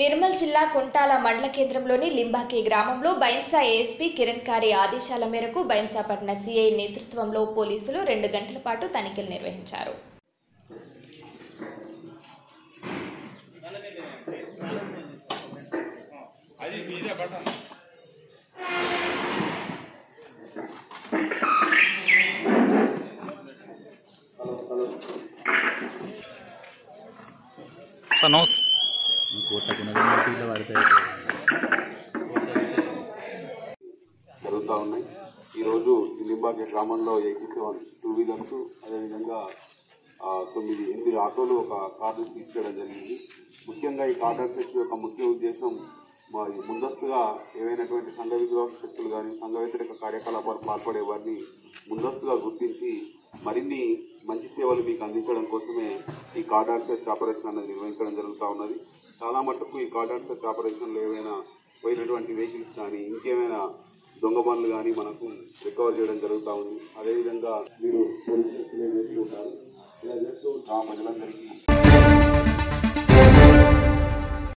నిర్మల్ జిల్లా కుంటాల మండల కేంద్రంలోని లింబాకి గ్రామంలో బైంసా ఏఎస్పీ కిరణ్ కారి ఆదేశాల మేరకు బైంసా పట్టణ సీఐ నేతృత్వంలో పోలీసులు 2 గంటల పాటు తనిఖీలు నిర్వహించారు. జరుగుతూ ఉన్నాయి. ఈరోజు లింబాకి గ్రామంలో 81 2 వీలర్స్, అదేవిధంగా 9 ఆటోలు, ఒక కార్డు తీసుకెళ్ళడం జరిగింది. ముఖ్యంగా ఈ కార్డర్ సెట్ యొక్క ముఖ్య ఉద్దేశం మరి ముందస్తుగా ఏవైనటువంటి సంఘ విద్రోహ శక్తులు కానీ సంఘ వ్యతిరేక కార్యకలాపాలు పాల్పడే వారిని ముందస్తుగా గుర్తించి మరిన్ని మంచి సేవలు మీకు అందించడం కోసమే ఈ కార్డర్ సెట్ ఆపరేషన్ అనేది నిర్వహించడం జరుగుతూ ఉన్నది. చాలా మటుకు ఈ కార్డర్ సెట్ ఆపరేషన్లో ఏమైనా పోయినటువంటి వెహికల్స్ కానీ ఇంకేమైనా దొంగ బండ్లు కానీ మనకు రికవర్ చేయడం జరుగుతూ ఉంది. అదేవిధంగా మీరు పోలీసులు ఇలా చేస్తూ ప్రజలందరికీ